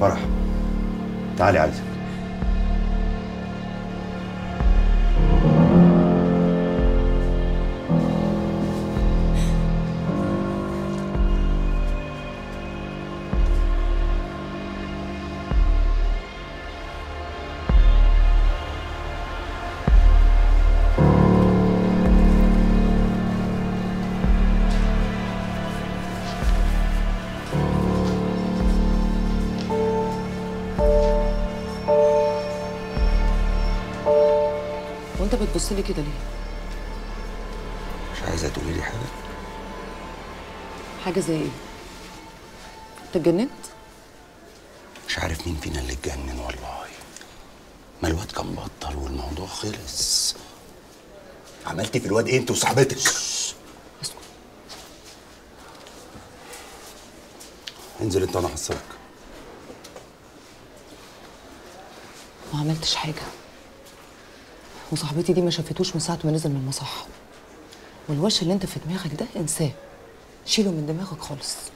فرح تعالي عايزك. وانت بتبص لي كده ليه؟ مش عايزه تقولي لي حاجه؟ حاجه زي ايه؟ انت اتجننت؟ مش عارف مين فينا اللي اتجنن والله. ما الواد كان بطل والموضوع خلص. عملتي في الواد ايه انت وصاحبتك؟ اسكت. انزل انت انا هحصلك. ما عملتش حاجه. وصاحبتي دي ما شافتوش من ساعة ما نزل من المصحة. والوش اللي انت في دماغك ده انساه. شيله من دماغك خالص.